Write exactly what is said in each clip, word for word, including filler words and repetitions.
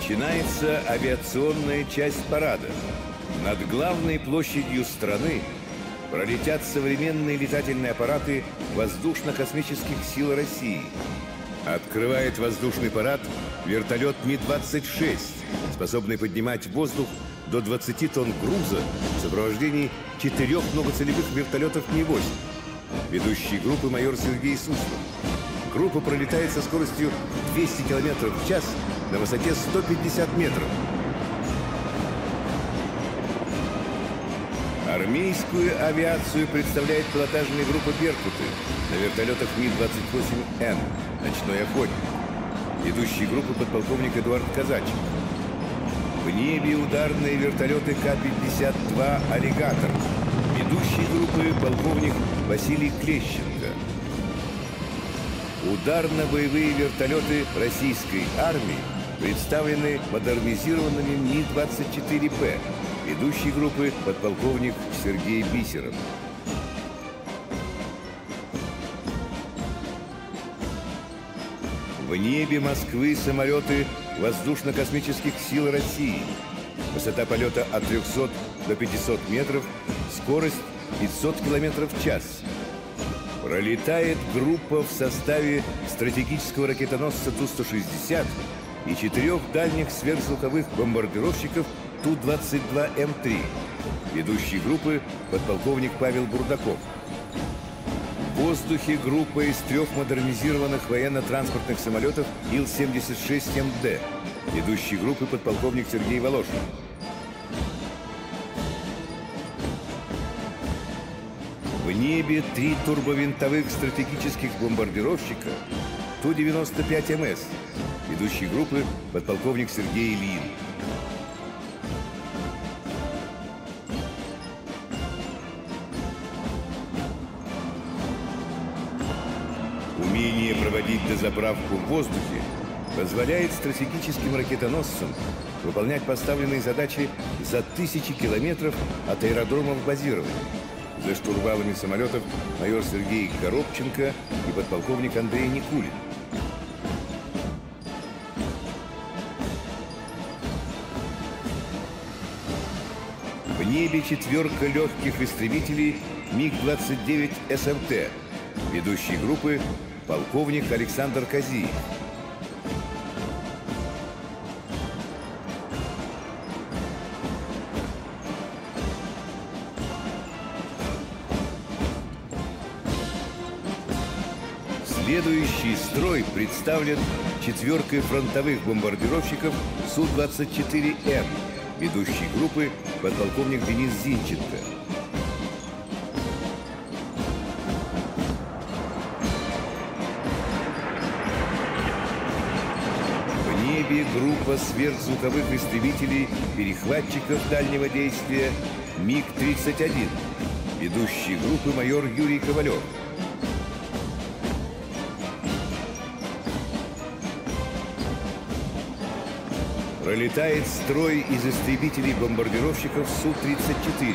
Начинается авиационная часть парада. Над главной площадью страны пролетят современные летательные аппараты Воздушно-космических сил России. Открывает воздушный парад вертолет Ми двадцать шесть, способный поднимать в воздух до двадцати тонн груза в сопровождении четырех многоцелевых вертолетов Ми восемь. Ведущий группы майор Сергей Суслов. Группа пролетает со скоростью двести километров в час на высоте сто пятьдесят метров. Армейскую авиацию представляет пилотажная группа «Беркуты» на вертолетах Ми двадцать восемь Н «Ночной охотник». Ведущий группы подполковник Эдуард Казач. В небе ударные вертолеты Ка пятьдесят два «Аллигатор». Ведущий группы полковник Василий Клещенко. Ударно-боевые вертолеты российской армии представлены модернизированными Ми двадцать четыре П. Ведущий группы подполковник Сергей Бисеров. В небе Москвы самолеты Воздушно-космических сил России. Высота полета от трёхсот до пятисот метров, скорость пятьсот километров в час. Пролетает группа в составе стратегического ракетоносца Ту сто шестьдесят и четырех дальних сверхзвуковых бомбардировщиков Ту двадцать два М три. Ведущий группы подполковник Павел Бурдаков. В воздухе группа из трех модернизированных военно-транспортных самолетов Ил семьдесят шесть М Д. Ведущий группы подполковник Сергей Волошин. В небе три турбовинтовых стратегических бомбардировщика Ту девяносто пять М С. Ведущий группы подполковник Сергей Ильин. Умение проводить дозаправку в воздухе позволяет стратегическим ракетоносцам выполнять поставленные задачи за тысячи километров от аэродромов базирования. За штурвалами самолетов майор Сергей Коробченко и подполковник Андрей Никулин. В небе четверка легких истребителей Миг двадцать девять С М Т. Ведущий группы полковник Александр Кази. Следующий строй представлен четверкой фронтовых бомбардировщиков Су двадцать четыре М, ведущей группы подполковник Денис Зинченко. В небе группа сверхзвуковых истребителей перехватчиков дальнего действия Миг тридцать один, ведущей группы майор Юрий Ковалев. Пролетает строй из истребителей-бомбардировщиков Су тридцать четыре.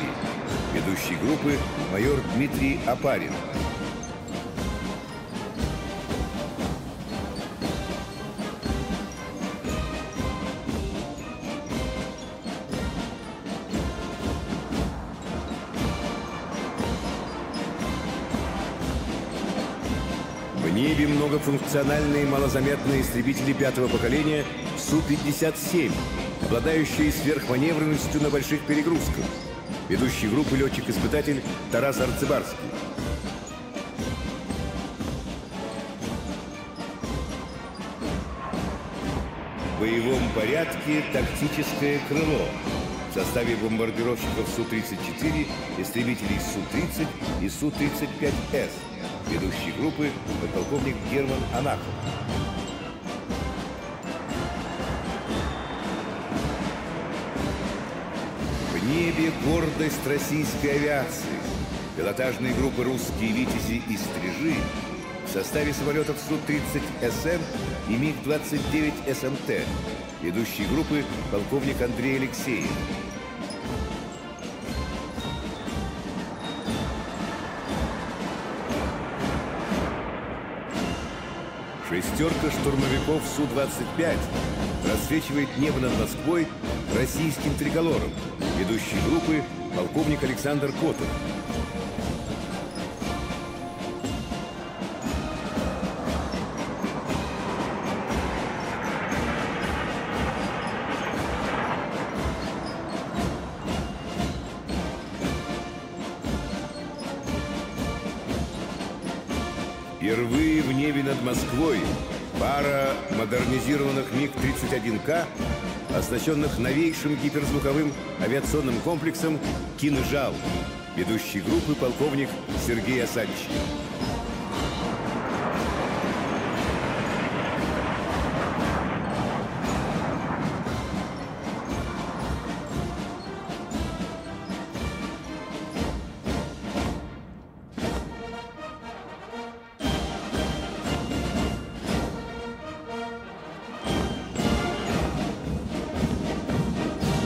Ведущий группы майор Дмитрий Опарин. В небе многофункциональные малозаметные истребители пятого поколения Су пятьдесят семь, обладающие сверхманевренностью на больших перегрузках. Ведущий группы летчик-испытатель Тарас Арцебарский. В боевом порядке тактическое крыло в составе бомбардировщиков Су тридцать четыре, истребителей Су тридцать и Су тридцать пять С. Ведущий группы подполковник Герман Анатоль. В небе гордость российской авиации. Пилотажные группы «Русские Витязи» и «Стрижи» в составе самолетов Су тридцать С М и Миг двадцать девять С М Т. Ведущий группы полковник Андрей Алексеев. Шестерка штурмовиков Су двадцать пять рассвечивает небо над Москвой российским триколором. Ведущий группы полковник Александр Котов. Впервые в небе над Москвой пара модернизированных МиГ тридцать один К, оснащенных новейшим гиперзвуковым авиационным комплексом «Кинжал». Ведущий группы полковник Сергей Асадьевич.